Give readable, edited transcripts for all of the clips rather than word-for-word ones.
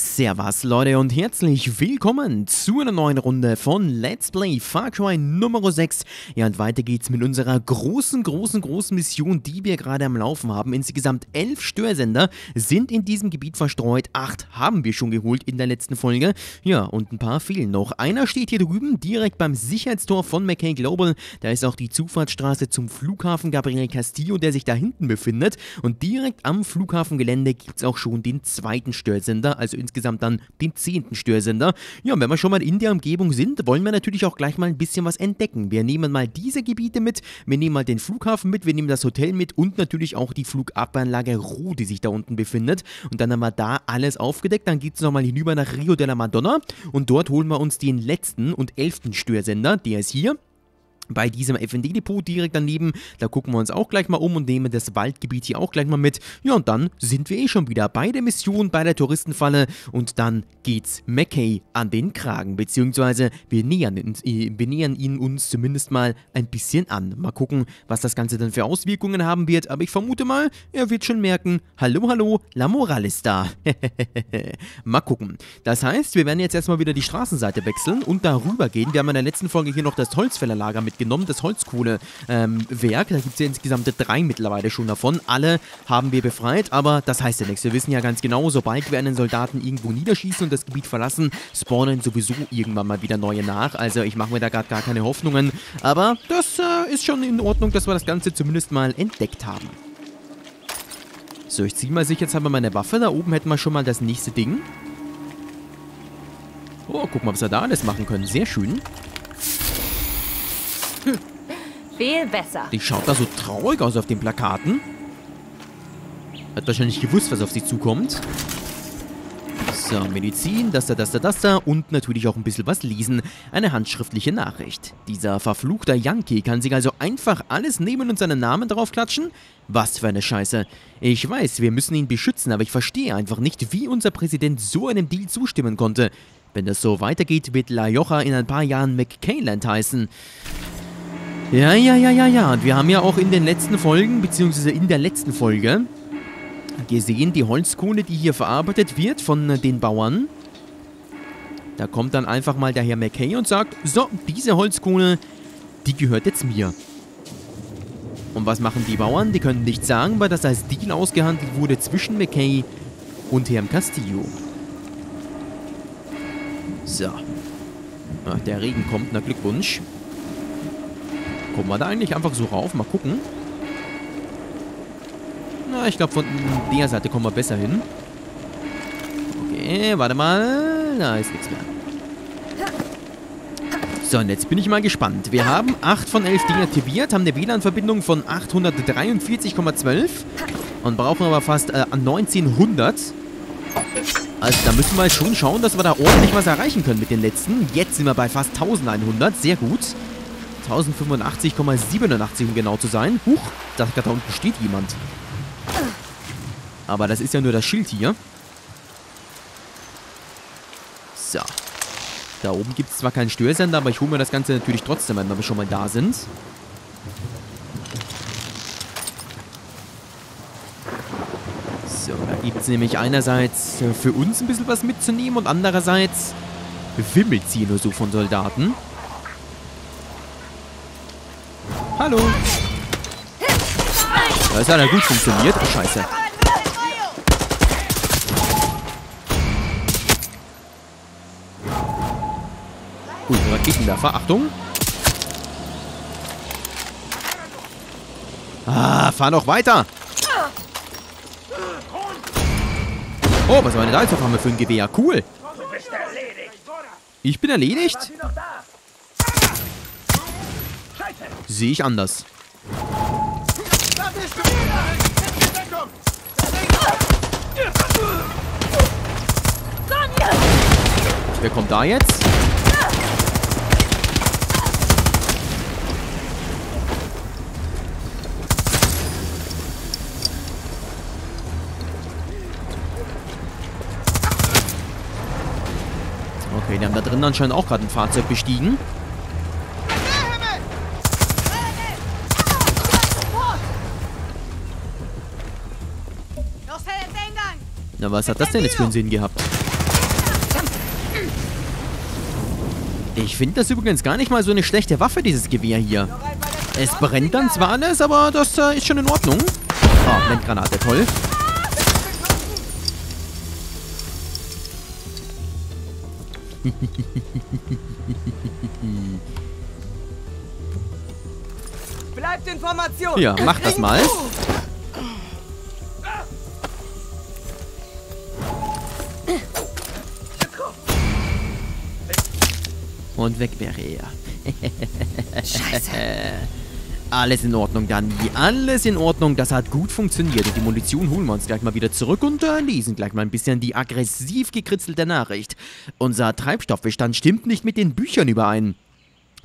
Servus Leute und herzlich willkommen zu einer neuen Runde von Let's Play Far Cry Nummer 6. Ja, und weiter geht's mit unserer großen Mission, die wir gerade am Laufen haben. Insgesamt 11 Störsender sind in diesem Gebiet verstreut. 8 haben wir schon geholt in der letzten Folge. Ja, und ein paar fehlen noch. Einer steht hier drüben, direkt beim Sicherheitstor von McKay Global. Da ist auch die Zufahrtsstraße zum Flughafen Gabriel Castillo, der sich da hinten befindet. Und direkt am Flughafengelände gibt's auch schon den zweiten Störsender, also insgesamt dann den 10. Störsender. Ja, und wenn wir schon mal in der Umgebung sind, wollen wir natürlich auch gleich mal ein bisschen was entdecken. Wir nehmen mal diese Gebiete mit, wir nehmen mal den Flughafen mit, wir nehmen das Hotel mit und natürlich auch die Flugabwehranlage Ru, die sich da unten befindet. Und dann haben wir da alles aufgedeckt. Dann geht es nochmal hinüber nach Rio de la Madonna und dort holen wir uns den letzten und 11. Störsender, der ist hier. Bei diesem FND-Depot direkt daneben, da gucken wir uns auch gleich mal um und nehmen das Waldgebiet hier auch gleich mal mit. Ja, und dann sind wir eh schon wieder bei der Mission, bei der Touristenfalle und dann geht's McKay an den Kragen, beziehungsweise wir nähern ihn uns zumindest mal ein bisschen an. Mal gucken, was das Ganze dann für Auswirkungen haben wird, aber ich vermute mal, er wird schon merken, hallo, La Morales da. Mal gucken. Das heißt, wir werden jetzt erstmal wieder die Straßenseite wechseln und darüber gehen. Wir haben in der letzten Folge hier noch das Holzfällerlager mit genommen, das Holzkohlewerk. Da gibt es ja insgesamt 3 mittlerweile schon davon. Alle haben wir befreit, aber das heißt ja nichts. Wir wissen ja ganz genau, sobald wir einen Soldaten irgendwo niederschießen und das Gebiet verlassen, spawnen sowieso irgendwann mal wieder neue nach. Also ich mache mir da gerade gar keine Hoffnungen. Aber das ist schon in Ordnung, dass wir das Ganze zumindest mal entdeckt haben. So, ich ziehe mal sicher, jetzt haben wir meine Waffe. Da oben hätten wir schon mal das nächste Ding. Oh, guck mal, was wir da alles machen können. Sehr schön. Viel besser. Die schaut da so traurig aus auf den Plakaten. Hat wahrscheinlich gewusst, was auf sie zukommt. So, Medizin, das da und natürlich auch ein bisschen was lesen. Eine handschriftliche Nachricht. Dieser verfluchte Yankee kann sich also einfach alles nehmen und seinen Namen draufklatschen? Was für eine Scheiße. Ich weiß, wir müssen ihn beschützen, aber ich verstehe einfach nicht, wie unser Präsident so einem Deal zustimmen konnte. Wenn das so weitergeht, wird La Jocha in ein paar Jahren McCainland heißen. Ja. Und wir haben ja auch in den letzten Folgen, beziehungsweise in der letzten Folge, gesehen, die Holzkohle, die hier verarbeitet wird von den Bauern. Da kommt dann einfach mal der Herr McKay und sagt, so, diese Holzkohle, die gehört jetzt mir. Und was machen die Bauern? Die können nichts sagen, weil das als Deal ausgehandelt wurde zwischen McKay und Herrn Castillo. So. Ach, der Regen kommt, na Glückwunsch. Kommen wir da eigentlich einfach so rauf? Mal gucken. Na, ich glaube, von der Seite kommen wir besser hin. Okay, warte mal. Da ist nichts mehr. So, und jetzt bin ich mal gespannt. Wir haben 8 von 11 deaktiviert, haben eine WLAN-Verbindung von 843,12 und brauchen aber fast 1900. Also da müssen wir schon schauen, dass wir da ordentlich was erreichen können mit den letzten. Jetzt sind wir bei fast 1100. Sehr gut. 1085,87, um genau zu sein. Huch, da unten steht jemand. Aber das ist ja nur das Schild hier. So. Da oben gibt es zwar keinen Störsender, aber ich hole mir das Ganze natürlich trotzdem, wenn wir schon mal da sind. So, da gibt es nämlich einerseits für uns ein bisschen was mitzunehmen und andererseits wimmelt sie nur so von Soldaten. Hallo. Das hat ja gut funktioniert. Oh, scheiße. Gut, was geht denn da? Verachtung. Ah, fahr doch weiter. Oh, was war denn da jetzt auf einmal für ein Gewehr? Cool. Ich bin erledigt? Sehe ich anders. Wer kommt da jetzt? Okay, die haben da drin anscheinend auch gerade ein Fahrzeug bestiegen. Na, was hat das denn jetzt für einen Sinn gehabt? Ich finde das übrigens gar nicht mal so eine schlechte Waffe, dieses Gewehr hier. Es brennt dann zwar alles, aber das ist schon in Ordnung. Oh, Blendgranate, toll. Bleibt Information. Ja, mach das mal. Und weg wäre er. Scheiße. Alles in Ordnung, Dani. Alles in Ordnung. Das hat gut funktioniert. Und die Munition holen wir uns gleich mal wieder zurück und lesen gleich mal ein bisschen die aggressiv gekritzelte Nachricht. Unser Treibstoffbestand stimmt nicht mit den Büchern überein.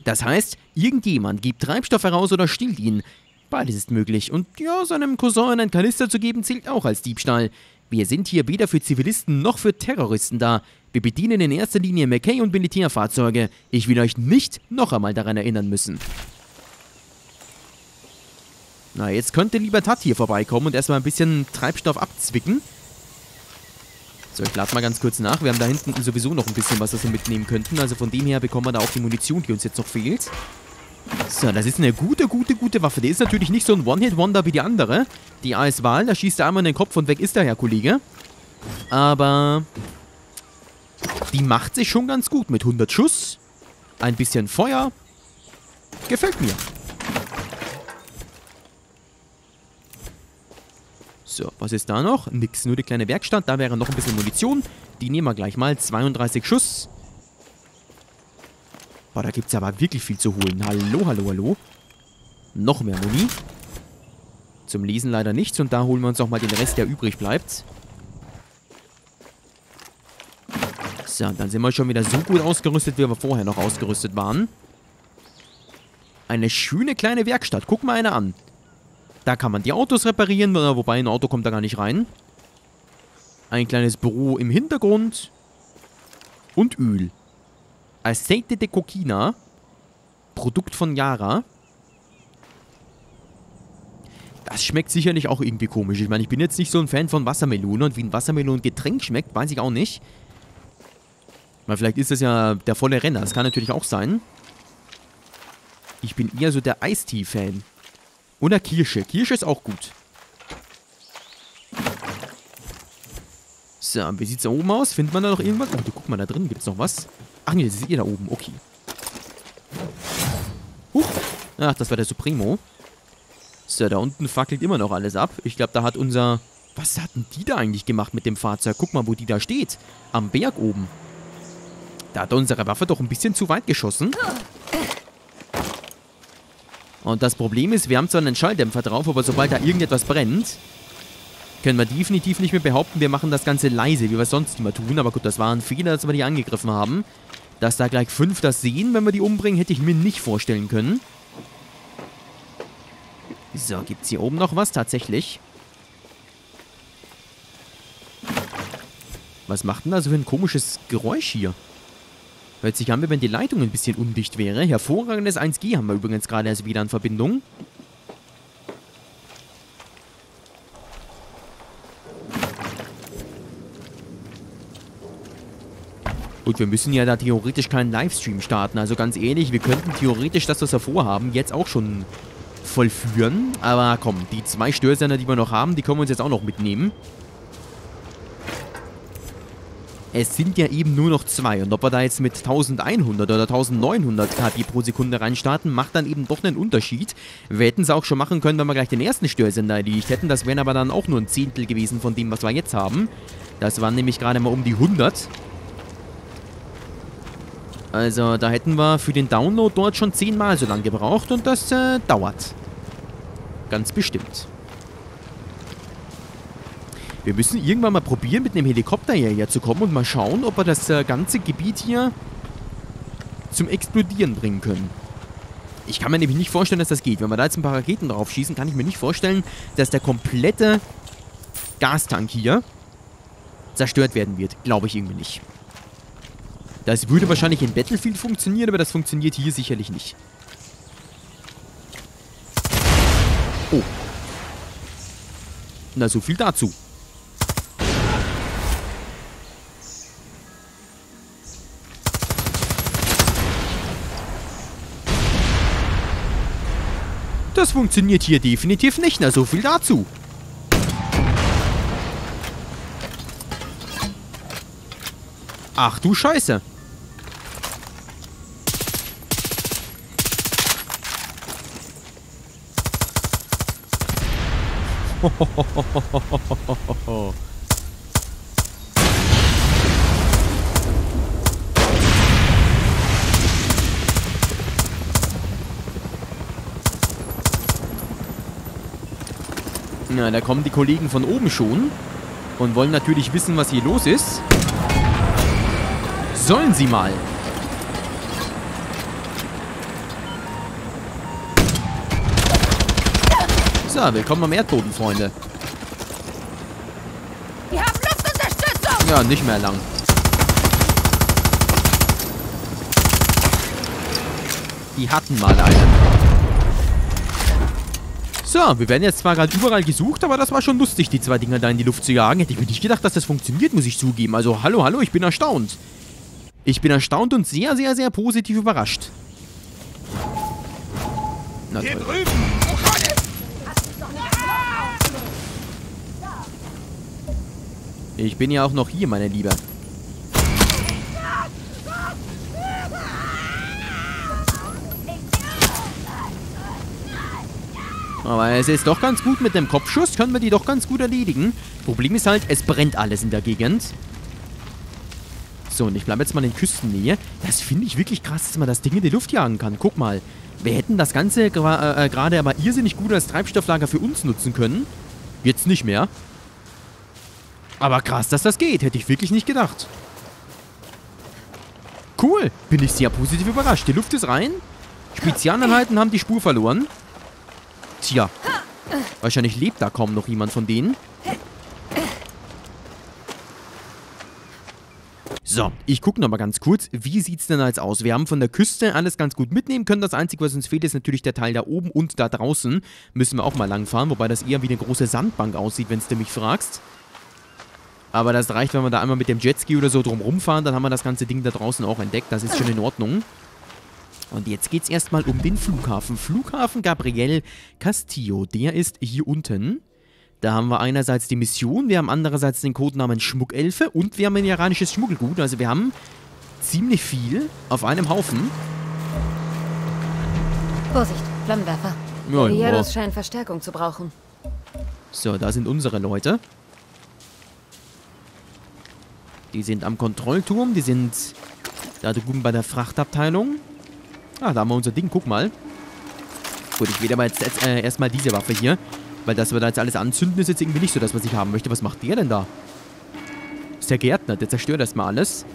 Das heißt, irgendjemand gibt Treibstoff heraus oder stiehlt ihn. Beides ist möglich. Und ja, seinem Cousin einen Kanister zu geben, zählt auch als Diebstahl. Wir sind hier weder für Zivilisten noch für Terroristen da. Wir bedienen in erster Linie McKay und Militärfahrzeuge. Ich will euch nicht noch einmal daran erinnern müssen. Na, jetzt könnte Libertad hier vorbeikommen und erstmal ein bisschen Treibstoff abzwicken. So, ich lade mal ganz kurz nach. Wir haben da hinten sowieso noch ein bisschen was, das wir mitnehmen könnten. Also von dem her bekommen wir da auch die Munition, die uns jetzt noch fehlt. So, das ist eine gute Waffe. Die ist natürlich nicht so ein One-Hit-Wonder wie die andere. Die AS-Wahl, da schießt er einmal in den Kopf und weg ist der Herr Kollege. Aber... die macht sich schon ganz gut mit 100 Schuss. Ein bisschen Feuer. Gefällt mir. So, was ist da noch? Nix, nur die kleine Werkstatt. Da wäre noch ein bisschen Munition. Die nehmen wir gleich mal. 32 Schuss. Boah, da gibt es aber wirklich viel zu holen. Hallo, hallo, hallo. Noch mehr Muni. Zum Lesen leider nichts. Und da holen wir uns auch mal den Rest, der übrig bleibt. So, dann sind wir schon wieder so gut ausgerüstet, wie wir vorher noch ausgerüstet waren. Eine schöne kleine Werkstatt. Guck mal eine an. Da kann man die Autos reparieren, wobei ein Auto kommt da gar nicht rein. Ein kleines Büro im Hintergrund. Und Öl. Aceite de Coquina. Produkt von Yara. Das schmeckt sicherlich auch irgendwie komisch. Ich meine, ich bin jetzt nicht so ein Fan von Wassermelone. Und wie ein Wassermelonengetränk schmeckt, weiß ich auch nicht. Weil vielleicht ist das ja der volle Renner. Das kann natürlich auch sein. Ich bin eher so der Eistee-Fan. Oder Kirsche. Kirsche ist auch gut. So, wie sieht es da oben aus? Findet man da noch irgendwas? Oh, guck mal, da drin gibt es noch was. Ach nee, das seht ihr da oben. Okay. Huch. Ach, das war der Supremo. So, da unten fackelt immer noch alles ab. Ich glaube, da hat unser... Was hatten die da eigentlich gemacht mit dem Fahrzeug? Guck mal, wo die da steht. Am Berg oben. Da hat unsere Waffe doch ein bisschen zu weit geschossen. Und das Problem ist, wir haben zwar einen Schalldämpfer drauf, aber sobald da irgendetwas brennt, können wir definitiv nicht mehr behaupten, wir machen das Ganze leise, wie wir es sonst immer tun. Aber gut, das war ein Fehler, dass wir die angegriffen haben. Dass da gleich 5 das sehen, wenn wir die umbringen, hätte ich mir nicht vorstellen können. So, gibt es hier oben noch was? Tatsächlich. Was macht denn da so für ein komisches Geräusch hier? Hört sich an, wenn die Leitung ein bisschen undicht wäre. Hervorragendes 1G haben wir übrigens gerade erst wieder in Verbindung. Gut, wir müssen ja da theoretisch keinen Livestream starten. Also ganz ehrlich, wir könnten theoretisch das, was wir vorhaben, jetzt auch schon vollführen. Aber komm, die 2 Störsender, die wir noch haben, die können wir uns jetzt auch noch mitnehmen. Es sind ja eben nur noch 2 und ob wir da jetzt mit 1100 oder 1900 kp pro Sekunde reinstarten, macht dann eben doch einen Unterschied. Wir hätten es auch schon machen können, wenn wir gleich den ersten Störsender erledigt hätten. Das wären aber dann auch nur ein 1/10 gewesen von dem, was wir jetzt haben. Das waren nämlich gerade mal um die 100. Also da hätten wir für den Download dort schon 10-mal so lange gebraucht und das dauert. Ganz bestimmt. Wir müssen irgendwann mal probieren, mit einem Helikopter hierher zu kommen und mal schauen, ob wir das ganze Gebiet hier zum Explodieren bringen können. Ich kann mir nämlich nicht vorstellen, dass das geht. Wenn wir da jetzt ein paar Raketen drauf schießen, kann ich mir nicht vorstellen, dass der komplette Gastank hier zerstört werden wird. Glaube ich irgendwie nicht. Das würde wahrscheinlich in Battlefield funktionieren, aber das funktioniert hier sicherlich nicht. Oh. Na, so viel dazu. Das funktioniert hier definitiv nicht, na so viel dazu. Ach du Scheiße. Na, da kommen die Kollegen von oben schon und wollen natürlich wissen, was hier los ist. Sollen sie mal. So, willkommen am Erdboden, Freunde. Wir haben Luftunterstützung! Ja, nicht mehr lang. Die hatten mal einen. So, wir werden jetzt zwar gerade überall gesucht, aber das war schon lustig, die zwei Dinger da in die Luft zu jagen. Hätte ich mir nicht gedacht, dass das funktioniert, muss ich zugeben. Also, hallo, ich bin erstaunt. Ich bin erstaunt und sehr, sehr, sehr positiv überrascht. Na toll. Hier drüben! Ich bin ja auch noch hier, meine Liebe. Aber es ist doch ganz gut, mit dem Kopfschuss können wir die doch ganz gut erledigen. Problem ist halt, es brennt alles in der Gegend. So, und ich bleibe jetzt mal in Küstennähe. Das finde ich wirklich krass, dass man das Ding in die Luft jagen kann. Guck mal, wir hätten das Ganze gerade aber irrsinnig gut als Treibstofflager für uns nutzen können. Jetzt nicht mehr. Aber krass, dass das geht. Hätte ich wirklich nicht gedacht. Cool. Bin ich sehr positiv überrascht. Die Luft ist rein. Spezialeinheiten haben die Spur verloren. Tja. Wahrscheinlich lebt da kaum noch jemand von denen. So, ich gucke nochmal ganz kurz. Wie sieht es denn jetzt aus? Wir haben von der Küste alles ganz gut mitnehmen können. Das Einzige, was uns fehlt, ist natürlich der Teil da oben und da draußen. Müssen wir auch mal langfahren, wobei das eher wie eine große Sandbank aussieht, wenn du mich fragst. Aber das reicht, wenn wir da einmal mit dem Jetski oder so drum rumfahren, dann haben wir das ganze Ding da draußen auch entdeckt. Das ist schon in Ordnung. Und jetzt geht's erstmal um den Flughafen. Flughafen Gabriel Castillo, der ist hier unten. Da haben wir einerseits die Mission, wir haben andererseits den Codenamen Schmuggelfe und wir haben ein iranisches Schmuggelgut. Also wir haben ziemlich viel auf einem Haufen. Vorsicht, Flammenwerfer. Die Yaros scheinen Verstärkung zu brauchen. So, da sind unsere Leute. Die sind am Kontrollturm, die sind da drüben bei der Frachtabteilung. Ah, da haben wir unser Ding, guck mal. Gut, ich wähle aber jetzt erstmal diese Waffe hier. Weil das wir da jetzt alles anzünden, ist jetzt irgendwie nicht so das, was ich haben möchte. Was macht der denn da? Ist der Gärtner, der zerstört erstmal alles.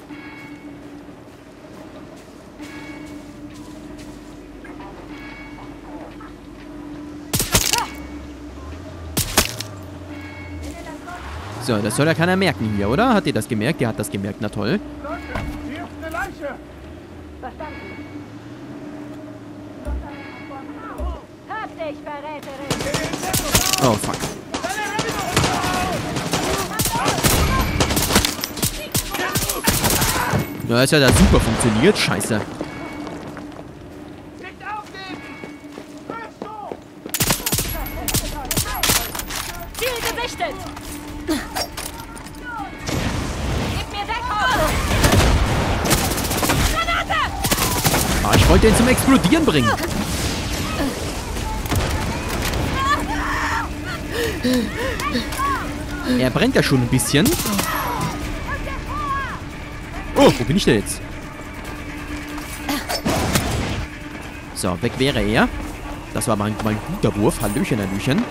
So, das soll ja keiner merken hier, oder? Hat ihr das gemerkt? Der hat das gemerkt, na toll. Leute, hier ist eine Leiche. Verstanden. Oh, fuck. Ja, ist ja da super funktioniert, scheiße. Ich wollte den zum Explodieren bringen. Er brennt ja schon ein bisschen. Oh, wo bin ich denn jetzt? So, weg wäre er. Das war mal ein guter Wurf. Hallöchen, Hallöchen.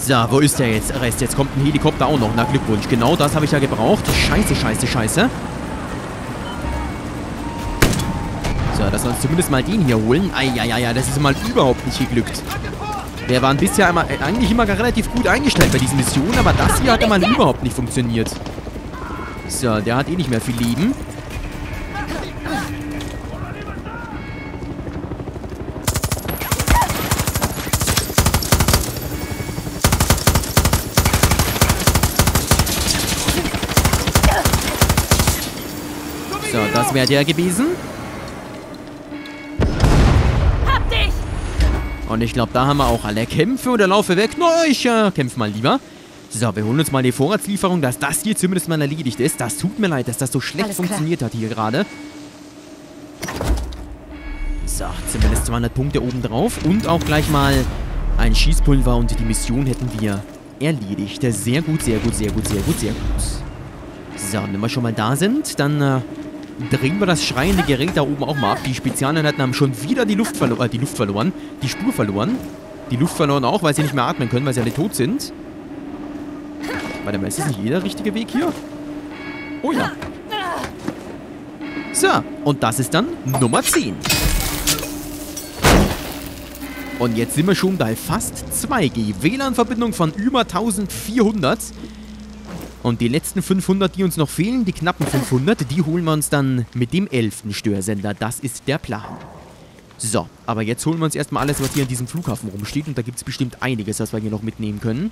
So, wo ist der jetzt? Rest, jetzt kommt ein Helikopter auch noch. Na, Glückwunsch. Genau das habe ich ja gebraucht. Scheiße, scheiße, scheiße. So, dass wir uns zumindest mal den hier holen. Eieiei, das ist mal überhaupt nicht geglückt. Wir waren bisher einmal, eigentlich immer relativ gut eingestellt bei diesen Missionen, aber das hier hat einmal überhaupt nicht funktioniert. So, der hat eh nicht mehr viel Leben. So, das wäre der gewesen. Und ich glaube, da haben wir auch alle Kämpfe oder laufe weg. Na, ich kämpfe mal lieber. So, wir holen uns mal die Vorratslieferung, dass das hier zumindest mal erledigt ist. Das tut mir leid, dass das so schlecht funktioniert hat hier gerade. So, zumindest 200 Punkte obendrauf. Und auch gleich mal ein Schießpulver und die Mission hätten wir erledigt. Sehr gut, sehr gut, sehr gut, sehr gut, sehr gut. So, wenn wir schon mal da sind, dann drehen wir das schreiende Gerät da oben auch mal ab. Die Spezialeinheiten haben schon wieder die Luft verloren. Die Spur verloren. Die Luft verloren auch, weil sie nicht mehr atmen können, weil sie alle tot sind. Warte mal, ist das nicht jeder richtige Weg hier? Oh ja. So, und das ist dann Nummer 10. Und jetzt sind wir schon bei fast 2G. WLAN-Verbindung von über 1400. Und die letzten 500, die uns noch fehlen, die knappen 500, die holen wir uns dann mit dem 11. Störsender. Das ist der Plan. So, aber jetzt holen wir uns erstmal alles, was hier an diesem Flughafen rumsteht. Und da gibt es bestimmt einiges, was wir hier noch mitnehmen können.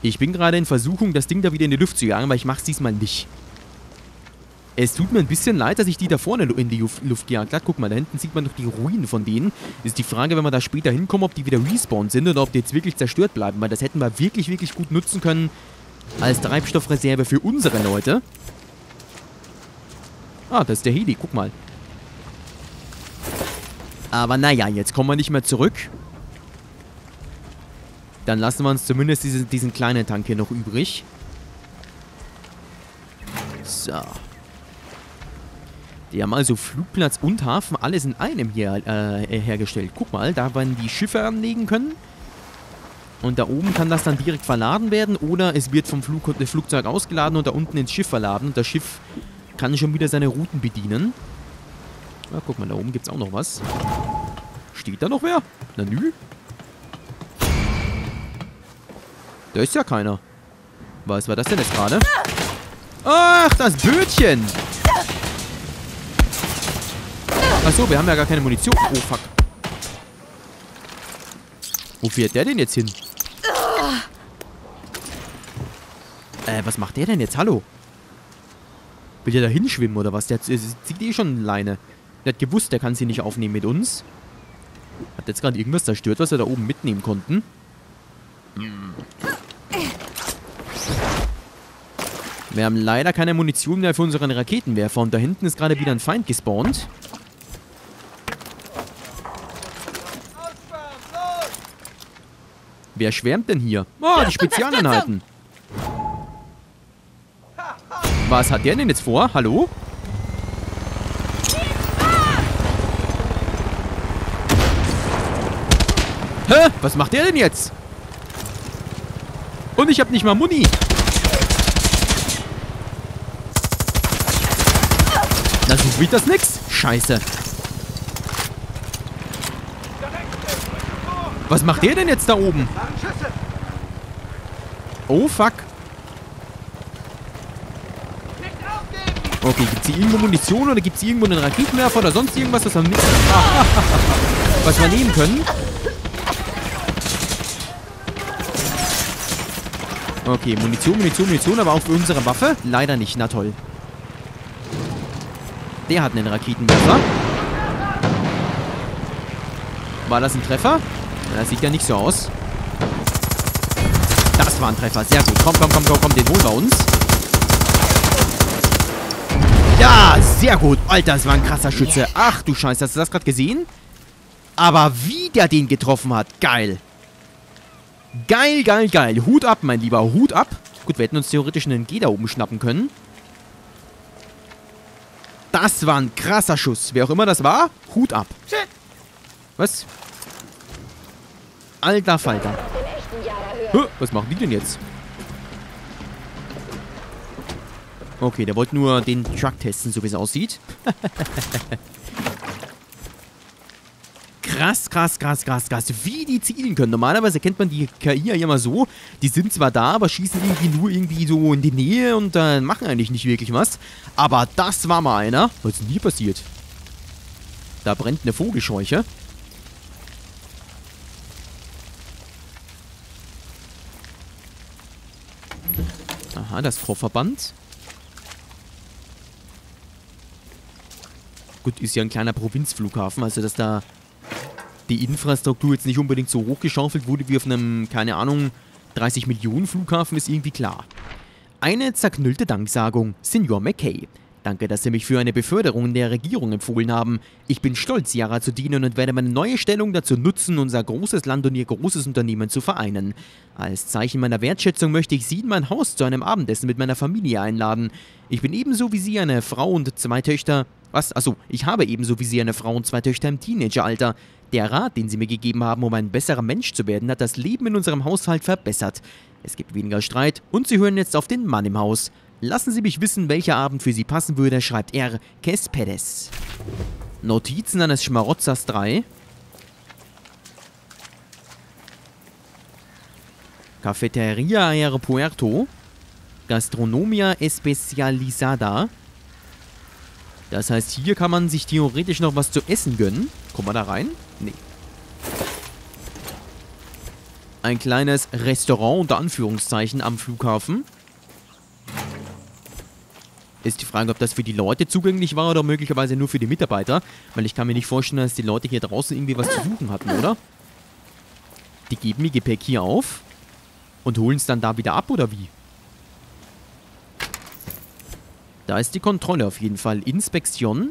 Ich bin gerade in Versuchung, das Ding da wieder in die Luft zu jagen, weil ich mache es diesmal nicht. Es tut mir ein bisschen leid, dass ich die da vorne in die Luft gejagt habe. Guck mal, da hinten sieht man noch die Ruinen von denen. Ist die Frage, wenn wir da später hinkommen, ob die wieder respawned sind oder ob die jetzt wirklich zerstört bleiben. Weil das hätten wir wirklich, wirklich gut nutzen können als Treibstoffreserve für unsere Leute. Ah, das ist der Heli, guck mal. Aber naja, jetzt kommen wir nicht mehr zurück. Dann lassen wir uns zumindest diesen kleinen Tank hier noch übrig. So. Die haben also Flugplatz und Hafen alles in einem hier hergestellt. Guck mal, da werden die Schiffe anlegen können. Und da oben kann das dann direkt verladen werden. Oder es wird vom Flugzeug ausgeladen und da unten ins Schiff verladen. Und das Schiff kann schon wieder seine Routen bedienen. Na, guck mal, da oben gibt es auch noch was. Steht da noch wer? Na nü. Da ist ja keiner. Was war das denn jetzt gerade? Ach, das Bötchen! Achso, wir haben ja gar keine Munition. Oh, fuck. Wo fährt der denn jetzt hin? Was macht der denn jetzt? Hallo? Will der da hinschwimmen oder was? Der zieht eh schon Leine. Der hat gewusst, der kann sie nicht aufnehmen mit uns. Hat jetzt gerade irgendwas zerstört, was wir da oben mitnehmen konnten. Hm. Wir haben leider keine Munition mehr für unseren Raketenwerfer. Und da hinten ist gerade wieder ein Feind gespawnt. Wer schwärmt denn hier? Oh, die Spezialeinheiten. Was hat der denn jetzt vor? Hallo? Hä? Was macht der denn jetzt? Und ich hab nicht mal Muni. Das wird das nix. Scheiße. Was macht der denn jetzt da oben? Oh, fuck. Okay, gibt's hier irgendwo Munition oder gibt's hier irgendwo einen Raketenwerfer oder sonst irgendwas, was wir nicht... was wir nehmen können? Okay, Munition, Munition, Munition, aber auch für unsere Waffe? Leider nicht, na toll. Der hat einen Raketenwerfer. War das ein Treffer? Das sieht ja nicht so aus. Das war ein Treffer. Sehr gut. Komm, komm, komm, komm, komm. Den holen wir uns. Ja, sehr gut. Alter, das war ein krasser Schütze. Ach du Scheiße, hast du das gerade gesehen? Aber wie der den getroffen hat. Geil. Geil, geil, geil. Hut ab, mein Lieber. Hut ab. Gut, wir hätten uns theoretisch einen G da oben schnappen können. Das war ein krasser Schuss. Wer auch immer das war, Hut ab. Shit. Was? Alter Falter. Was machen die denn jetzt? Okay, der wollte nur den Truck testen, so wie es aussieht. Krass, krass, krass, krass, krass. Wie die zielen können. Normalerweise kennt man die KI ja immer so. Die sind zwar da, aber schießen irgendwie nur irgendwie so in die Nähe und machen eigentlich nicht wirklich was. Aber das war mal einer. Was ist denn hier passiert? Da brennt eine Vogelscheuche. Aha, das Kofferband. Gut, ist ja ein kleiner Provinzflughafen, also dass da die Infrastruktur jetzt nicht unbedingt so hochgeschaufelt wurde wie auf einem, keine Ahnung, 30 Millionen Flughafen, ist irgendwie klar. Eine zerknüllte Danksagung, Senior McKay. Danke, dass Sie mich für eine Beförderung in der Regierung empfohlen haben. Ich bin stolz, Yara zu dienen und werde meine neue Stellung dazu nutzen, unser großes Land und Ihr großes Unternehmen zu vereinen. Als Zeichen meiner Wertschätzung möchte ich Sie in mein Haus zu einem Abendessen mit meiner Familie einladen. Ich bin ebenso wie Sie eine Frau und zwei Töchter... Was? Achso, ich habe ebenso wie Sie eine Frau und zwei Töchter im Teenageralter. Der Rat, den Sie mir gegeben haben, um ein besserer Mensch zu werden, hat das Leben in unserem Haushalt verbessert. Es gibt weniger Streit und Sie hören jetzt auf den Mann im Haus. Lassen Sie mich wissen, welcher Abend für Sie passen würde, schreibt R. Céspedes. Notizen eines Schmarotzers 3. Cafeteria Aeropuerto. Gastronomia Especializada. Das heißt, hier kann man sich theoretisch noch was zu essen gönnen. Kommen wir da rein? Nee. Ein kleines Restaurant unter Anführungszeichen am Flughafen. Ist die Frage, ob das für die Leute zugänglich war oder möglicherweise nur für die Mitarbeiter. Weil ich kann mir nicht vorstellen, dass die Leute hier draußen irgendwie was zu suchen hatten, oder? Die geben ihr Gepäck hier auf und holen es dann da wieder ab, oder wie? Da ist die Kontrolle auf jeden Fall. Inspektion.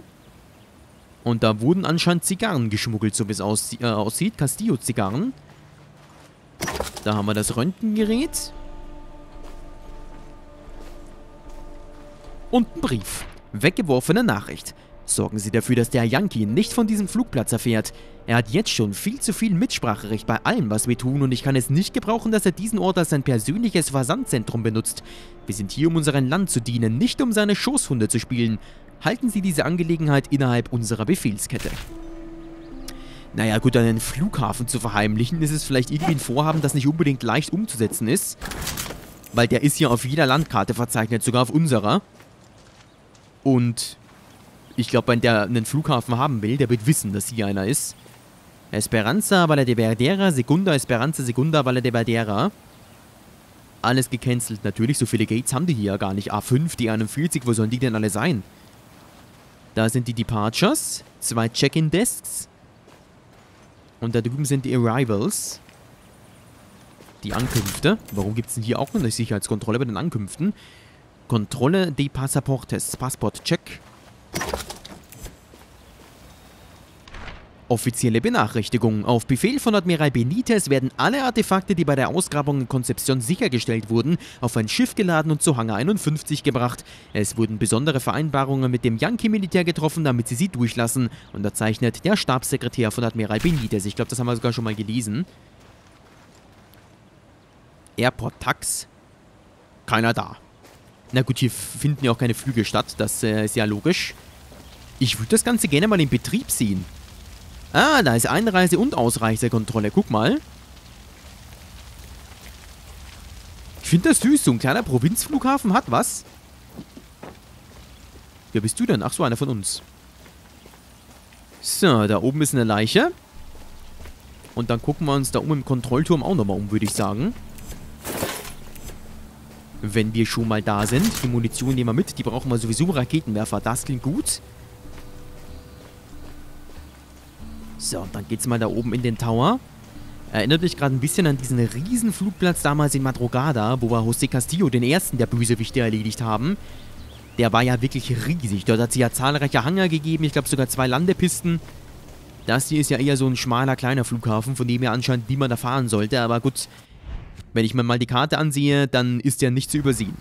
Und da wurden anscheinend Zigarren geschmuggelt, so wie es aussieht. Castillo-Zigarren. Da haben wir das Röntgengerät. Und ein Brief. Weggeworfene Nachricht. Sorgen Sie dafür, dass der Yankee nicht von diesem Flugplatz erfährt. Er hat jetzt schon viel zu viel Mitspracherecht bei allem, was wir tun, und ich kann es nicht gebrauchen, dass er diesen Ort als sein persönliches Versandzentrum benutzt. Wir sind hier, um unserem Land zu dienen, nicht um seine Schoßhunde zu spielen. Halten Sie diese Angelegenheit innerhalb unserer Befehlskette. Naja gut, einen Flughafen zu verheimlichen, ist es vielleicht irgendwie ein Vorhaben, das nicht unbedingt leicht umzusetzen ist. Weil der ist hier auf jeder Landkarte verzeichnet, sogar auf unserer. Und... ich glaube, wenn der einen Flughafen haben will, der wird wissen, dass hier einer ist. Esperanza, Valle de Verdera, Segunda, Esperanza, Segunda, Valle de Verdera. Alles gecancelt, natürlich. So viele Gates haben die hier ja gar nicht. A5, D41, wo sollen die denn alle sein? Da sind die Departures, 2 Check-in-Desks. Und da drüben sind die Arrivals. Die Ankünfte. Warum gibt es denn hier auch eine Sicherheitskontrolle bei den Ankünften? Kontrolle de Passaportes, Passport-Check. Offizielle Benachrichtigung. Auf Befehl von Admiral Benitiz werden alle Artefakte, die bei der Ausgrabung in Concepción sichergestellt wurden, auf ein Schiff geladen und zu Hangar 51 gebracht. Es wurden besondere Vereinbarungen mit dem Yankee-Militär getroffen, damit sie durchlassen. Unterzeichnet der Stabssekretär von Admiral Benitiz. Ich glaube, das haben wir sogar schon mal gelesen. Airport Tax. Keiner da. Na gut, hier finden ja auch keine Flüge statt, das ist ja logisch. Ich würde das Ganze gerne mal in Betrieb sehen. Ah, da ist Einreise- und Ausreisekontrolle, guck mal. Ich finde das süß, so ein kleiner Provinzflughafen hat was. Wer bist du denn? Ach so, einer von uns. So, da oben ist eine Leiche. Und dann gucken wir uns da oben im Kontrollturm auch nochmal um, würde ich sagen. Wenn wir schon mal da sind. Die Munition nehmen wir mit. Die brauchen wir sowieso. Raketenwerfer. Das klingt gut. So, und dann geht's mal da oben in den Tower. Erinnert mich gerade ein bisschen an diesen riesen Flugplatz damals in Madrugada, wo wir José Castillo, den ersten der Bösewichte, erledigt haben. Der war ja wirklich riesig. Dort hat es ja zahlreiche Hangar gegeben. Ich glaube sogar 2 Landepisten. Das hier ist ja eher so ein schmaler, kleiner Flughafen, von dem ja anscheinend niemand erfahren sollte. Aber gut... wenn ich mir mal die Karte ansehe, dann ist ja nicht zu übersehen.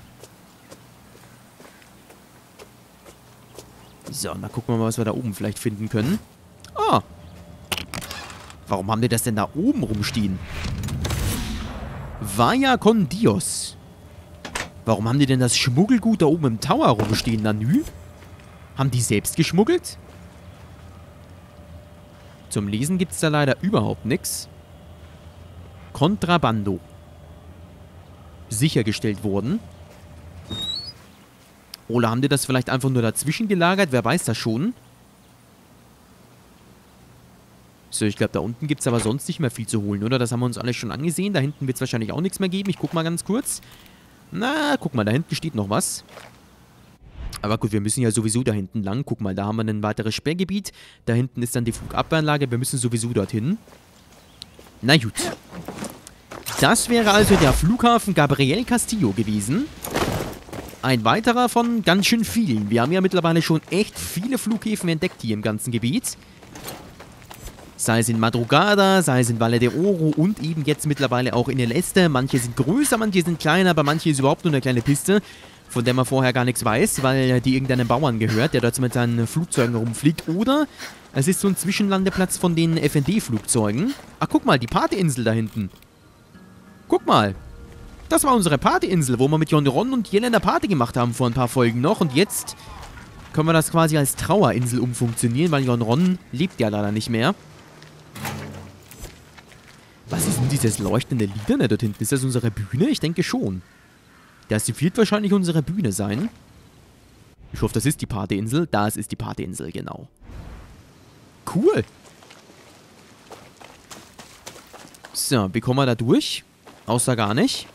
So, dann gucken wir mal, was wir da oben vielleicht finden können. Ah! Warum haben die das denn da oben rumstehen? Vaya con Dios! Warum haben die denn das Schmuggelgut da oben im Tower rumstehen, Nanü? Haben die selbst geschmuggelt? Zum Lesen gibt es da leider überhaupt nichts. Kontrabando. Sichergestellt wurden. Oder haben die das vielleicht einfach nur dazwischen gelagert? Wer weiß das schon? So, ich glaube, da unten gibt es aber sonst nicht mehr viel zu holen, oder? Das haben wir uns alles schon angesehen. Da hinten wird es wahrscheinlich auch nichts mehr geben. Ich guck mal ganz kurz. Na, guck mal, da hinten steht noch was. Aber gut, wir müssen ja sowieso da hinten lang. Guck mal, da haben wir ein weiteres Sperrgebiet. Da hinten ist dann die Flugabwehranlage. Wir müssen sowieso dorthin. Na gut. Das wäre also der Flughafen Gabriel Castillo gewesen. Ein weiterer von ganz schön vielen. Wir haben ja mittlerweile schon echt viele Flughäfen entdeckt hier im ganzen Gebiet. Sei es in Madrugada, sei es in Valle de Oro und eben jetzt mittlerweile auch in El Este. Manche sind größer, manche sind kleiner, aber manche ist überhaupt nur eine kleine Piste, von der man vorher gar nichts weiß, weil die irgendeinem Bauern gehört, der dort mit seinen Flugzeugen rumfliegt. Oder es ist so ein Zwischenlandeplatz von den FND-Flugzeugen. Ach, guck mal, die Partyinsel da hinten. Guck mal. Das war unsere Partyinsel, wo wir mit John Ron und Yelena Party gemacht haben vor ein paar Folgen noch. Und jetzt können wir das quasi als Trauerinsel umfunktionieren, weil John Ron lebt ja leider nicht mehr. Was ist denn dieses leuchtende Liederne dort hinten? Ist das unsere Bühne? Ich denke schon. Das wird wahrscheinlich unsere Bühne sein. Ich hoffe, das ist die Partyinsel. Das ist die Partyinsel, genau. Cool. So, wie kommen wir da durch? Außer gar nicht.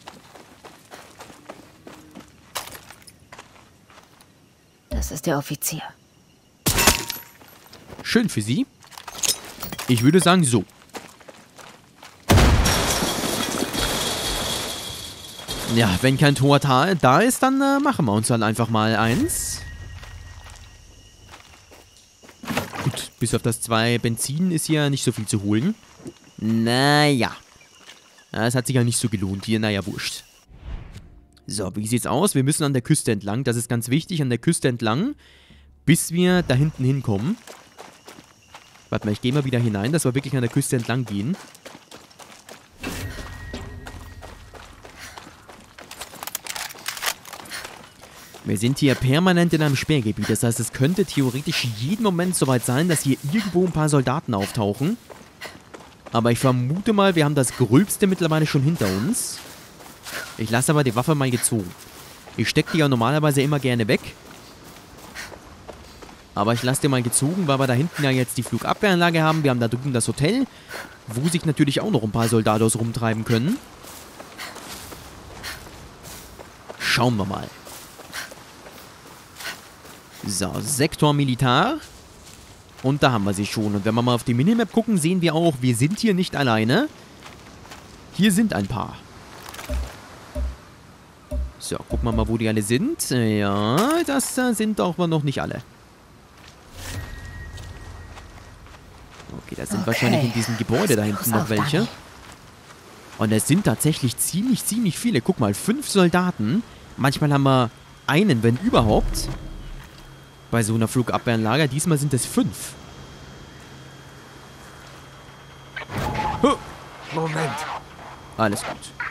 Das ist der Offizier. Schön für Sie. Ich würde sagen, so. Ja, wenn kein Tor da ist, dann machen wir uns dann einfach mal eins. Gut, bis auf das 2 Benzin ist hier nicht so viel zu holen. Naja. Es hat sich ja nicht so gelohnt hier, naja, wurscht. So, wie sieht's aus? Wir müssen an der Küste entlang, das ist ganz wichtig, an der Küste entlang, bis wir da hinten hinkommen. Warte mal, ich gehe mal wieder hinein, dass wir wirklich an der Küste entlang gehen. Wir sind hier permanent in einem Sperrgebiet, das heißt, es könnte theoretisch jeden Moment soweit sein, dass hier irgendwo ein paar Soldaten auftauchen. Aber ich vermute mal, wir haben das Gröbste mittlerweile schon hinter uns. Ich lasse aber die Waffe mal gezogen. Ich stecke die ja normalerweise immer gerne weg. Aber ich lasse die mal gezogen, weil wir da hinten ja jetzt die Flugabwehranlage haben. Wir haben da drüben das Hotel, wo sich natürlich auch noch ein paar Soldados rumtreiben können. Schauen wir mal. So, Sektor Militar. Und da haben wir sie schon. Und wenn wir mal auf die Minimap gucken, sehen wir auch, wir sind hier nicht alleine. Hier sind ein paar. So, gucken wir mal, wo die alle sind. Ja, das sind auch noch nicht alle. Okay, das sind wahrscheinlich in diesem Gebäude da hinten noch welche. Und es sind tatsächlich ziemlich viele. Guck mal, 5 Soldaten. Manchmal haben wir einen, wenn überhaupt. Bei so einer Flugabwehranlage. Diesmal sind es 5. Moment. Alles gut.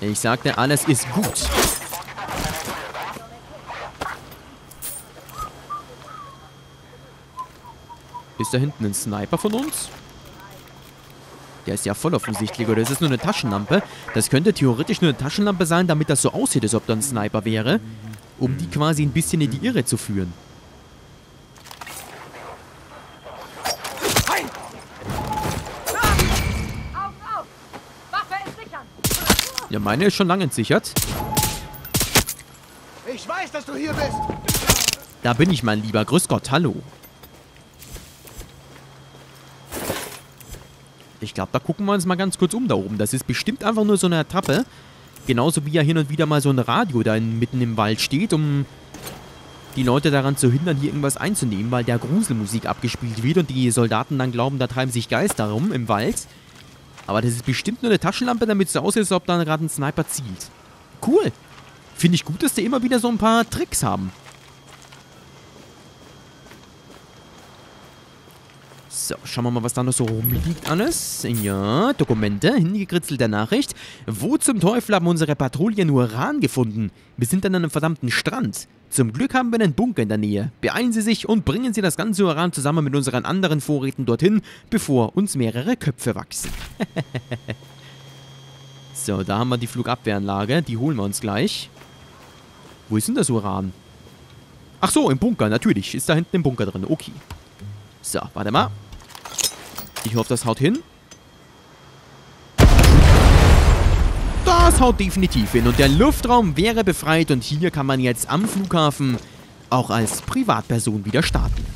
Ich sagte, alles ist gut. Ist da hinten ein Sniper von uns? Der ist ja voll offensichtlich, oder? Das ist nur eine Taschenlampe. Das könnte theoretisch nur eine Taschenlampe sein, damit das so aussieht, als ob da ein Sniper wäre. Um die quasi ein bisschen in die Irre zu führen. Ja, meine ist schon lange entsichert. Ich weiß, dass du hier bist. Da bin ich, mein Lieber. Grüß Gott, hallo. Ich glaube, da gucken wir uns mal ganz kurz um da oben. Das ist bestimmt einfach nur so eine Etappe. Genauso wie ja hin und wieder mal so ein Radio da mitten im Wald steht, um die Leute daran zu hindern, hier irgendwas einzunehmen, weil da Gruselmusik abgespielt wird und die Soldaten dann glauben, da treiben sich Geister rum im Wald. Aber das ist bestimmt nur eine Taschenlampe, damit es so aussieht, als ob da gerade ein Sniper zielt. Cool. Finde ich gut, dass die immer wieder so ein paar Tricks haben. So, schauen wir mal, was da noch so rumliegt alles. Ja, Dokumente, hingekritzelter Nachricht. Wo zum Teufel haben unsere Patrouillen Uran gefunden? Wir sind an einem verdammten Strand. Zum Glück haben wir einen Bunker in der Nähe. Beeilen Sie sich und bringen Sie das ganze Uran zusammen mit unseren anderen Vorräten dorthin, bevor uns mehrere Köpfe wachsen. So, da haben wir die Flugabwehranlage. Die holen wir uns gleich. Wo ist denn das Uran? Ach so, im Bunker, natürlich. Ist da hinten im Bunker drin. Okay. So, warte mal. Ich hoffe, das haut hin. Da Das haut definitiv hin und der Luftraum wäre befreit und hier kann man jetzt am Flughafen auch als Privatperson wieder starten.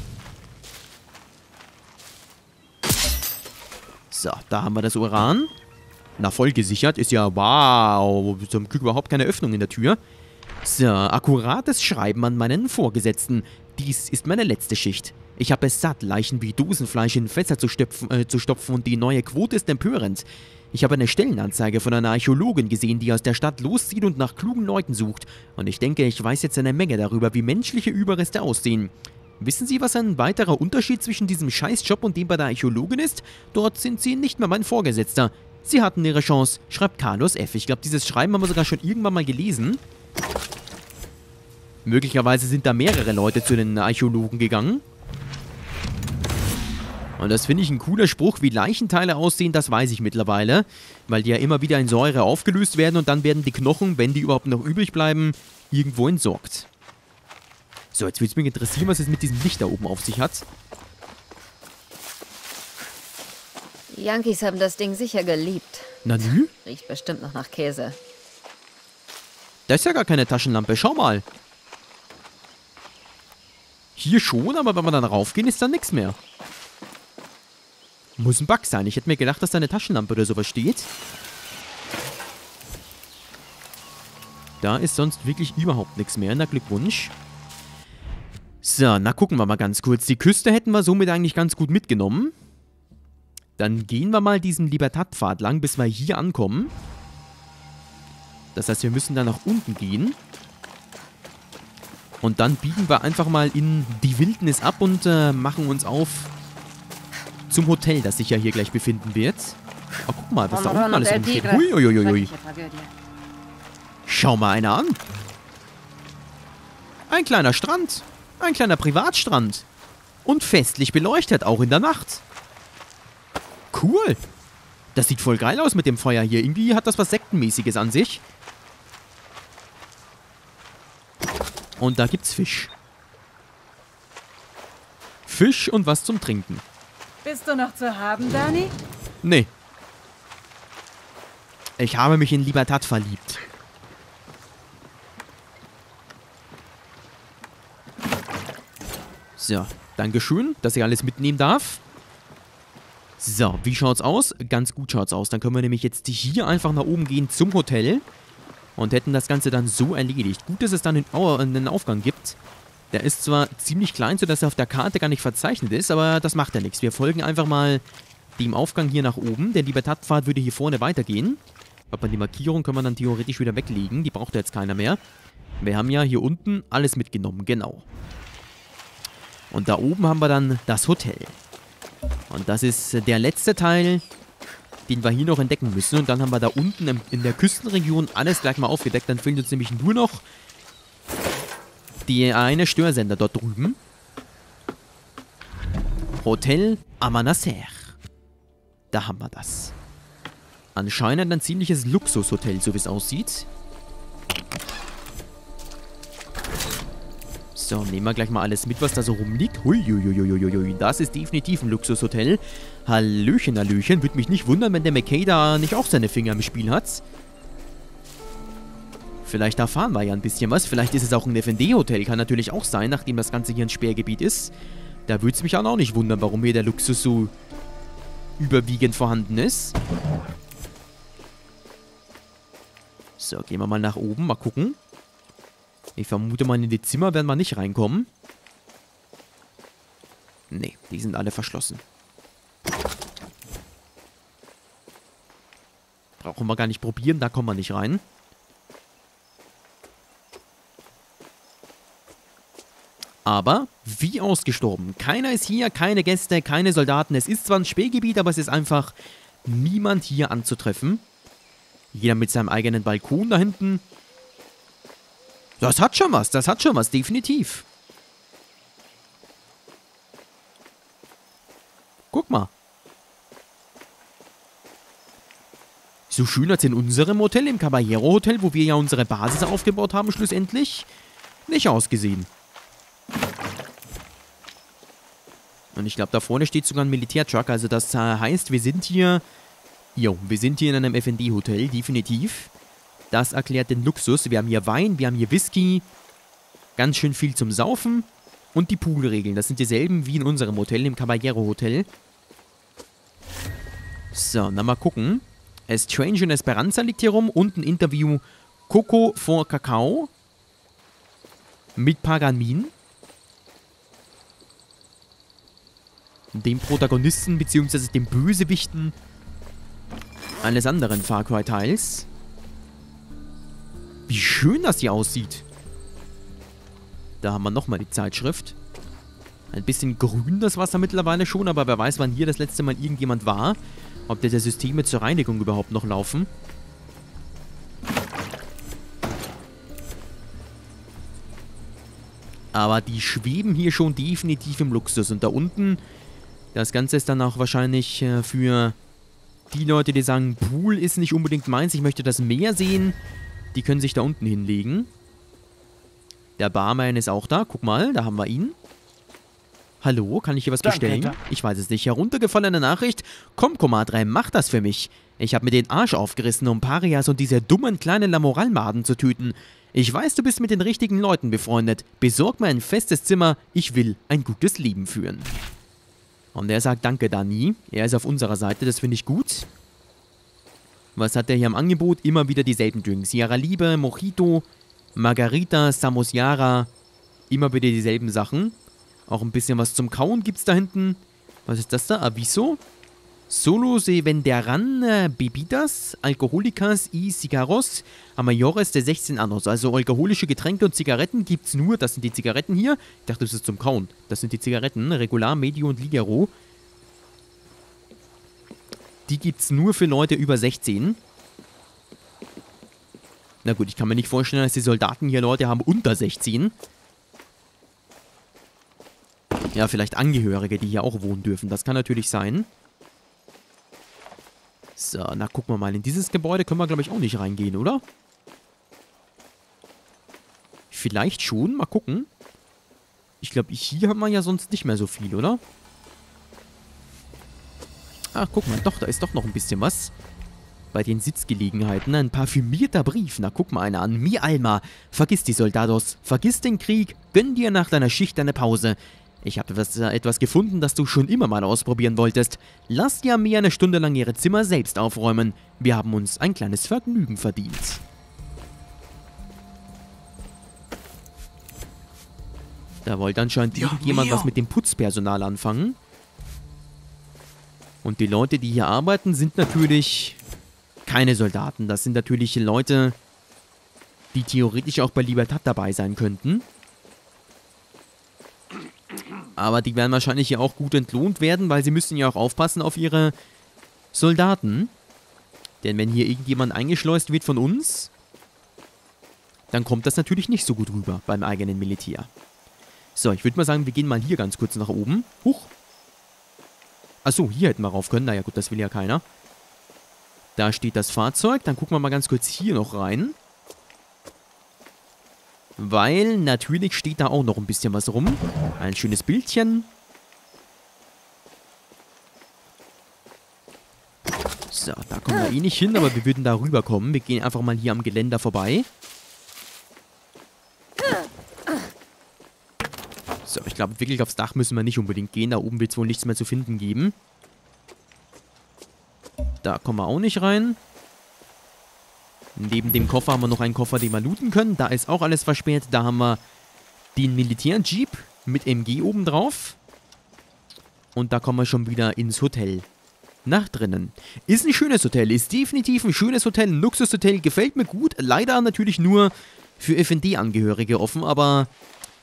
So, da haben wir das Uran. Na, voll gesichert. Ist ja, wow, zum Glück überhaupt keine Öffnung in der Tür. So, akkurates Schreiben an meinen Vorgesetzten. Dies ist meine letzte Schicht. Ich habe es satt, Leichen wie Dosenfleisch in Fässer zu stopfen und die neue Quote ist empörend. Ich habe eine Stellenanzeige von einer Archäologin gesehen, die aus der Stadt loszieht und nach klugen Leuten sucht. Und ich denke, ich weiß jetzt eine Menge darüber, wie menschliche Überreste aussehen. Wissen Sie, was ein weiterer Unterschied zwischen diesem Scheißjob und dem bei der Archäologin ist? Dort sind Sie nicht mehr mein Vorgesetzter. Sie hatten Ihre Chance, schreibt Carlos F. Ich glaube, dieses Schreiben haben wir sogar schon irgendwann mal gelesen. Möglicherweise sind da mehrere Leute zu den Archäologen gegangen. Und das finde ich ein cooler Spruch, wie Leichenteile aussehen, das weiß ich mittlerweile. Weil die ja immer wieder in Säure aufgelöst werden und dann werden die Knochen, wenn die überhaupt noch übrig bleiben, irgendwo entsorgt. So, jetzt würde es mich interessieren, was es mit diesem Licht da oben auf sich hat. Die Yankees haben das Ding sicher geliebt. Na nü? Riecht bestimmt noch nach Käse. Da ist ja gar keine Taschenlampe, schau mal. Hier schon, aber wenn wir dann raufgehen, ist da nichts mehr. Muss ein Bug sein. Ich hätte mir gedacht, dass da eine Taschenlampe oder sowas steht. Da ist sonst wirklich überhaupt nichts mehr. Na, Glückwunsch. So, na gucken wir mal ganz kurz. Die Küste hätten wir somit eigentlich ganz gut mitgenommen. Dann gehen wir mal diesen Libertad-Pfad lang, bis wir hier ankommen. Das heißt, wir müssen dann nach unten gehen. Und dann biegen wir einfach mal in die Wildnis ab und machen uns auf zum Hotel, das sich ja hier gleich befinden wird. Oh, guck mal, was da unten alles rumsteht. Hui. Schau mal einer an. Ein kleiner Strand. Ein kleiner Privatstrand. Und festlich beleuchtet, auch in der Nacht. Cool. Das sieht voll geil aus mit dem Feuer hier. Irgendwie hat das was Sektenmäßiges an sich. Und da gibt's Fisch. Fisch und was zum Trinken. Bist du noch zu haben, Dani? Nee. Ich habe mich in Libertad verliebt. So, Dankeschön, dass ich alles mitnehmen darf. So, wie schaut's aus? Ganz gut schaut's aus. Dann können wir nämlich jetzt hier einfach nach oben gehen zum Hotel. Und hätten das Ganze dann so erledigt. Gut, dass es dann einen Aufgang gibt. Der ist zwar ziemlich klein, sodass er auf der Karte gar nicht verzeichnet ist, aber das macht ja nichts. Wir folgen einfach mal dem Aufgang hier nach oben. Der Libertad-Pfad würde hier vorne weitergehen. Aber die Markierung kann man dann theoretisch wieder weglegen. Die braucht ja jetzt keiner mehr. Wir haben ja hier unten alles mitgenommen, genau. Und da oben haben wir dann das Hotel. Und das ist der letzte Teil, den wir hier noch entdecken müssen. Und dann haben wir da unten in der Küstenregion alles gleich mal aufgedeckt. Dann fehlt uns nämlich nur noch die eine Störsender dort drüben. Hotel Amanacer. Da haben wir das. Anscheinend ein ziemliches Luxushotel, so wie es aussieht. So, nehmen wir gleich mal alles mit, was da so rumliegt. Huiuiuiuiui, das ist definitiv ein Luxushotel. Hallöchen, hallöchen. Würde mich nicht wundern, wenn der McKay da nicht auch seine Finger im Spiel hat. Vielleicht erfahren wir ja ein bisschen was. Vielleicht ist es auch ein FND-Hotel. Kann natürlich auch sein, nachdem das Ganze hier ein Sperrgebiet ist. Da würde es mich auch nicht wundern, warum hier der Luxus so überwiegend vorhanden ist. So, gehen wir mal nach oben. Mal gucken. Ich vermute mal, in die Zimmer werden wir nicht reinkommen. Nee, die sind alle verschlossen. Brauchen wir gar nicht probieren. Da kommen wir nicht rein. Aber wie ausgestorben. Keiner ist hier, keine Gäste, keine Soldaten. Es ist zwar ein Spähgebiet, aber es ist einfach niemand hier anzutreffen. Jeder mit seinem eigenen Balkon da hinten. Das hat schon was, definitiv. Guck mal. So schön als in unserem Hotel, im Caballero Hotel, wo wir ja unsere Basis aufgebaut haben, schlussendlich, nicht ausgesehen. Und ich glaube, da vorne steht sogar ein Militärtruck. Also das heißt, wir sind hier... Jo, wir sind hier in einem FND-Hotel, definitiv. Das erklärt den Luxus. Wir haben hier Wein, wir haben hier Whisky. Ganz schön viel zum Saufen. Und die Poolregeln. Das sind dieselben wie in unserem Hotel, dem Caballero Hotel. So, na mal gucken. Strange in Esperanza liegt hier rum. Und ein Interview Coco vor Kakao. Mit Pagamin. Dem Protagonisten bzw. dem Bösewichten eines anderen Far Cry Teils. Wie schön das hier aussieht. Da haben wir nochmal die Zeitschrift. Ein bisschen grün das Wasser mittlerweile schon, aber wer weiß, wann hier das letzte Mal irgendjemand war. Ob diese Systeme zur Reinigung überhaupt noch laufen. Aber die schweben hier schon definitiv im Luxus. Und da unten, das Ganze ist dann auch wahrscheinlich für die Leute, die sagen, Pool ist nicht unbedingt meins, ich möchte das Meer sehen. Die können sich da unten hinlegen. Der Barman ist auch da. Guck mal, da haben wir ihn. Hallo, kann ich hier was bestellen? Ich weiß es nicht. Heruntergefallene Nachricht. Komm, Komadre, mach das für mich. Ich habe mir den Arsch aufgerissen, um Parias und diese dummen kleinen La Moral-Maden zu töten. Ich weiß, du bist mit den richtigen Leuten befreundet. Besorg mir ein festes Zimmer. Ich will ein gutes Leben führen. Und er sagt Danke, Dani. Er ist auf unserer Seite, das finde ich gut. Was hat der hier am Angebot? Immer wieder dieselben Drinks. Yara Liebe, Mojito, Margarita, Samos Yara. Immer wieder dieselben Sachen. Auch ein bisschen was zum Kauen gibt's da hinten. Was ist das da? Aviso. Solo se venderán bebidas, alcohólicas y cigarros a mayores de 16 años. Also alkoholische Getränke und Zigaretten gibt's nur. Das sind die Zigaretten hier. Ich dachte, das ist zum Kauen. Das sind die Zigaretten. Regular, Medio und Ligero. Die gibt's nur für Leute über 16. Na gut, ich kann mir nicht vorstellen, dass die Soldaten hier Leute haben unter 16. Ja, vielleicht Angehörige, die hier auch wohnen dürfen. Das kann natürlich sein. So, na gucken wir mal. In dieses Gebäude können wir, glaube ich, auch nicht reingehen, oder? Vielleicht schon. Mal gucken. Ich glaube, hier haben wir ja sonst nicht mehr so viel, oder? Ach, guck mal, doch, da ist doch noch ein bisschen was. Bei den Sitzgelegenheiten ein parfümierter Brief. Na, guck mal einer an. Mi Alma, vergiss die Soldados, vergiss den Krieg, gönn dir nach deiner Schicht eine Pause. Ich habe etwas gefunden, das du schon immer mal ausprobieren wolltest. Lass ja mir eine Stunde lang ihre Zimmer selbst aufräumen. Wir haben uns ein kleines Vergnügen verdient. Da wollte anscheinend irgendjemand was mit dem Putzpersonal anfangen. Und die Leute, die hier arbeiten, sind natürlich keine Soldaten. Das sind natürlich Leute, die theoretisch auch bei Libertad dabei sein könnten. Aber die werden wahrscheinlich hier auch gut entlohnt werden, weil sie müssen ja auch aufpassen auf ihre Soldaten. Denn wenn hier irgendjemand eingeschleust wird von uns, dann kommt das natürlich nicht so gut rüber beim eigenen Militär. So, ich würde mal sagen, wir gehen mal hier ganz kurz nach oben. Huch! Achso, hier hätten wir rauf können. Naja gut, das will ja keiner. Da steht das Fahrzeug. Dann gucken wir mal ganz kurz hier noch rein. Weil natürlich steht da auch noch ein bisschen was rum. Ein schönes Bildchen. So, da kommen wir eh nicht hin, aber wir würden da rüberkommen. Wir gehen einfach mal hier am Geländer vorbei. So, ich glaube, wirklich aufs Dach müssen wir nicht unbedingt gehen. Da oben wird es wohl nichts mehr zu finden geben. Da kommen wir auch nicht rein. Neben dem Koffer haben wir noch einen Koffer, den wir looten können. Da ist auch alles versperrt. Da haben wir den Militärjeep mit MG obendrauf. Und da kommen wir schon wieder ins Hotel. Nach drinnen. Ist ein schönes Hotel. Ist definitiv ein schönes Hotel. Ein Luxushotel. Gefällt mir gut. Leider natürlich nur für FND-Angehörige offen, aber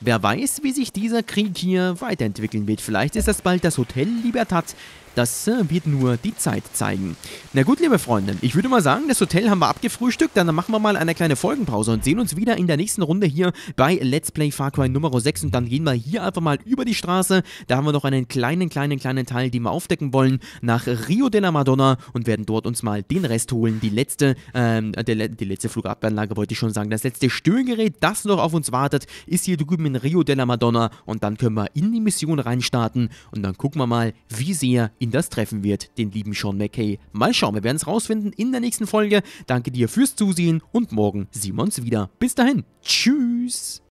wer weiß, wie sich dieser Krieg hier weiterentwickeln wird. Vielleicht ist das bald das Hotel Libertad. Das wird nur die Zeit zeigen. Na gut, liebe Freunde, ich würde mal sagen, das Hotel haben wir abgefrühstückt. Dann machen wir mal eine kleine Folgenpause und sehen uns wieder in der nächsten Runde hier bei Let's Play Far Cry Nummer 6. Und dann gehen wir hier einfach mal über die Straße. Da haben wir noch einen kleinen Teil, den wir aufdecken wollen, nach Rio de la Madonna und werden dort uns mal den Rest holen. Die letzte Flugabwehranlage wollte ich schon sagen. Das letzte Störgerät, das noch auf uns wartet, ist hier drüben in Rio de la Madonna. Und dann können wir in die Mission reinstarten und dann gucken wir mal, wie sehr ihn das treffen wird, den lieben Sean McKay. Mal schauen, wir werden es rausfinden in der nächsten Folge. Danke dir fürs Zusehen und morgen sehen wir uns wieder. Bis dahin, tschüss!